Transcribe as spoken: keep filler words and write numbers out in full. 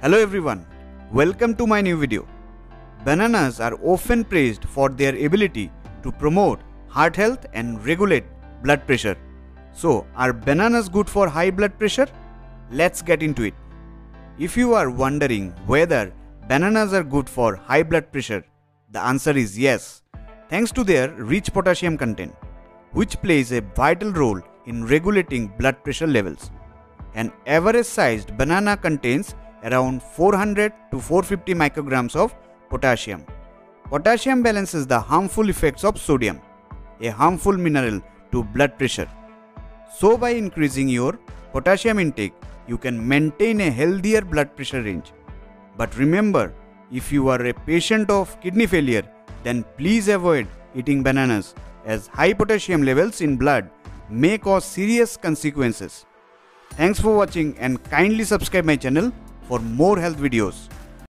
Hello everyone, welcome to my new video. Bananas are often praised for their ability to promote heart health and regulate blood pressure. So, are bananas good for high blood pressure? Let's get into it. If you are wondering whether bananas are good for high blood pressure, the answer is yes, thanks to their rich potassium content, which plays a vital role in regulating blood pressure levels. An average-sized banana contains around four hundred to four hundred fifty micrograms of potassium. Potassium balances the harmful effects of sodium, a harmful mineral to blood pressure. So by increasing your potassium intake, you can maintain a healthier blood pressure range. But remember, if you are a patient of kidney failure, then please avoid eating bananas, as high potassium levels in blood may cause serious consequences. Thanks for watching and kindly subscribe my channel for more health videos.